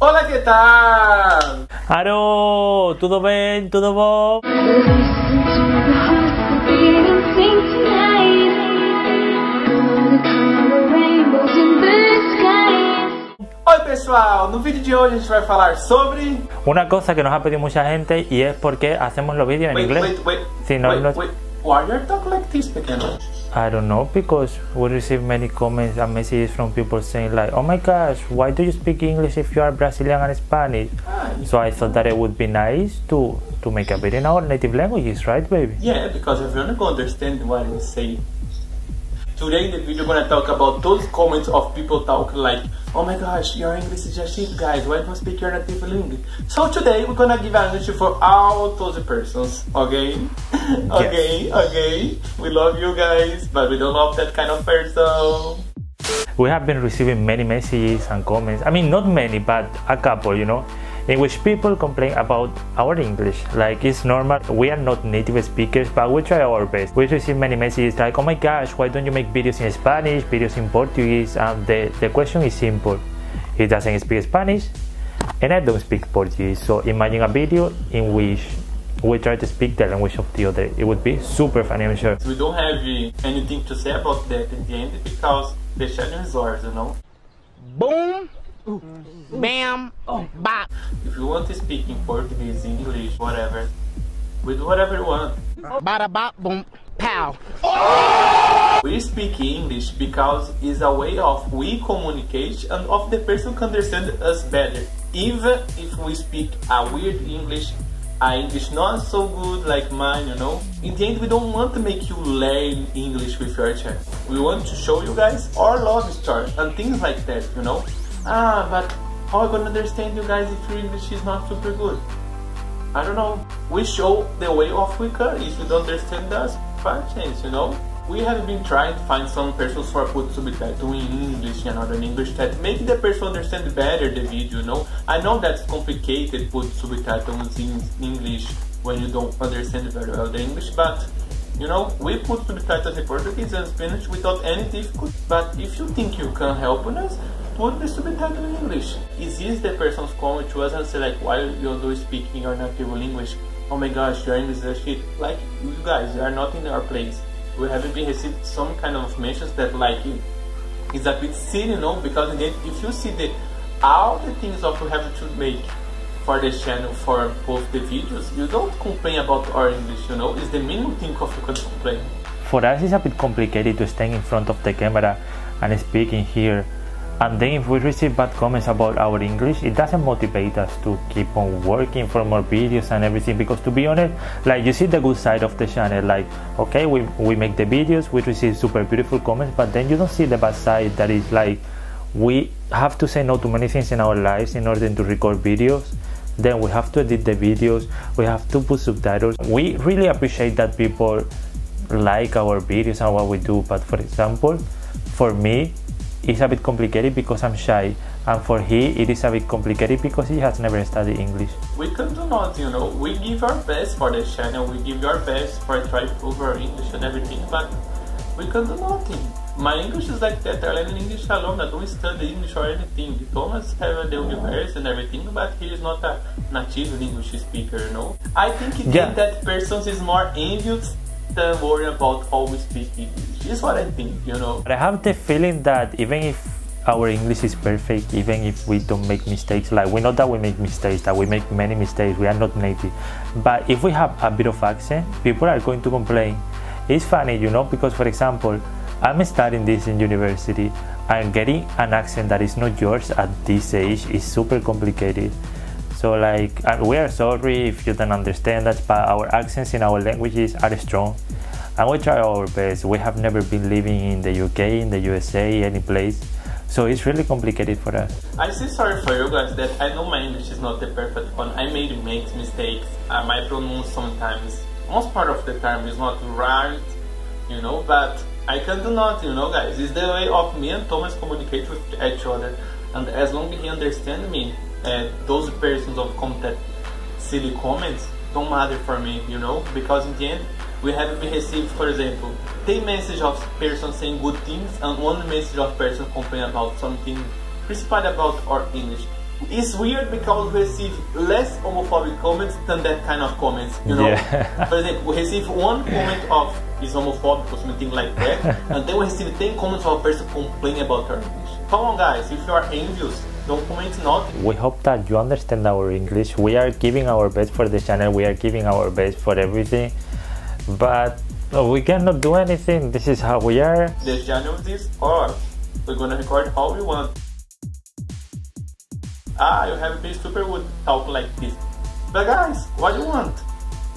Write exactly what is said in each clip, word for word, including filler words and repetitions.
Olá, que tal? Aro, tudo bem? Tudo bom? Oi, pessoal! No vídeo de hoje a gente vai falar sobre... Uma coisa que nos ha pedido muita gente e é porque hacemos os vídeos em inglês. Wait, wait, si no, wait, no... wait. Why you talk like this, pequeno? I don't know, because we receive many comments and messages from people saying like, oh my gosh, why do you speak English if you are Brazilian and Spanish? Ah, so I thought that it would be nice to to make a video in our native languages, right, baby? Yeah, because everyone can understand what I say. Today in the video we're gonna talk about those comments of people talking like, oh my gosh, your English is just shit, guys, why don't you speak your native language? So today we're gonna give an answer for all those persons, okay? Okay, yes. Okay, we love you guys, but we don't love that kind of person. We have been receiving many messages and comments, I mean not many, but a couple, you know, in which people complain about our English, like it's normal, we are not native speakers, but we try our best. We receive many messages like, oh my gosh, why don't you make videos in Spanish, videos in Portuguese, and the, the question is simple, he doesn't speak Spanish, and I don't speak Portuguese, so imagine a video in which we try to speak the language of the other. It would be super funny, I'm sure. We don't have anything to say about that at the end because the channel is ours, you know? Boom! Ooh. Bam! Oh, bop! If you want to speak in Portuguese, English, whatever, with whatever you want. Bada bop, boom, pow! Oh! We speak English because it's a way of we communicate and of the person can understand us better. Even if we speak a weird English, a English not so good like mine, you know? In the end, we don't want to make you learn English with your channel. We want to show you guys our love story and things like that, you know? Ah, but how am I gonna understand you guys if your English is not super good? I don't know. We show the way of we can. If you don't understand us, fair chance, you know? We have been trying to find some persons for put subtitle in English and other English that make the person understand better the video, you know? I know that's complicated, put subtitles in English when you don't understand very well the English, but, you know, we put subtitles in Portuguese and Spanish without any difficulty. But if you think you can help us, put the subtitle in English. Is this the person's comment to us and say like, why you do speak in your native language? Oh my gosh, your English is shit. Like, you guys, you are not in our place. We haven't been received some kind of mentions that like it. It's a bit silly, you know, because again, if you see the all the things that we have to make for the channel, for both the videos, you don't complain about our English, you know, it's the minimum thing of you can complain. For us, it's a bit complicated to stand in front of the camera and speak in here. And then if we receive bad comments about our English, it doesn't motivate us to keep on working for more videos and everything, because to be honest, like you see the good side of the channel, like okay, we, we make the videos, we receive super beautiful comments, but then you don't see the bad side that is like, we have to say no to many things in our lives in order to record videos, then we have to edit the videos, we have to put subtitles. We really appreciate that people like our videos and what we do, but for example, for me, it's a bit complicated because I'm shy, and for he it is a bit complicated because he has never studied English. We can do not, you know, we give our best for the channel, we give our best for try to improve our English and everything, but we can do nothing. My English is like that, I learn English alone, I don't study English or anything. Thomas has the universe and everything, but he is not a native English speaker, you know. I think it yeah. that persons is more envious than worried about how we speak English. This is what I think, you know. But I have the feeling that even if our English is perfect, even if we don't make mistakes, like we know that we make mistakes, that we make many mistakes, we are not native. But if we have a bit of accent, people are going to complain. It's funny, you know, because for example, I'm studying this in university, and getting an accent that is not yours at this age is super complicated. So like, we are sorry if you don't understand that, but our accents in our languages are strong. And we try our best, we have never been living in the U K, in the U S A, any place, so it's really complicated for us. I'm so sorry for you guys that I know my English is not the perfect one, I made mistakes, I might pronounce sometimes, most part of the time is not right, you know, but I can do not, you know guys, it's the way of me and Thomas communicate with each other, and as long as he understands me, uh, those persons of contact, silly comments, don't matter for me, you know, because in the end, we have received, for example, ten messages of persons saying good things and one message of person complaining about something principally about our English. It's weird because we receive less homophobic comments than that kind of comments, you know? Yeah. For example, we receive one comment of is homophobic or something like that, and then we receive ten comments of a person complaining about our English. Come on guys, if you are envious, don't comment nothing. We hope that you understand our English. We are giving our best for the channel, we are giving our best for everything, but we cannot do anything, this is how we are. The channel is ours, we're gonna record how we want. Ah, you have been super good talk like this. But guys, what do you want?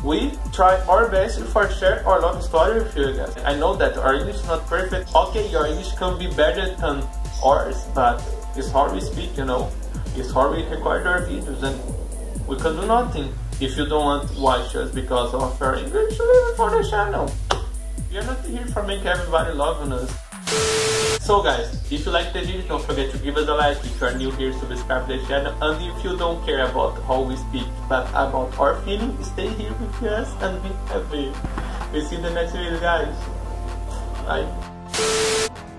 We try our best for share our love story with you guys. I know that our English is not perfect. Okay, your English can be better than ours, but it's how we speak, you know? It's how we record our videos, and we can do nothing. If you don't want to watch us because of our English, leave it for the channel. We are not here for making everybody love us. So guys, if you like the video, don't forget to give us a like. If you are new here, subscribe to the channel. And if you don't care about how we speak, but about our feeling, stay here with us and be happy. We'll see you in the next video, guys. Bye.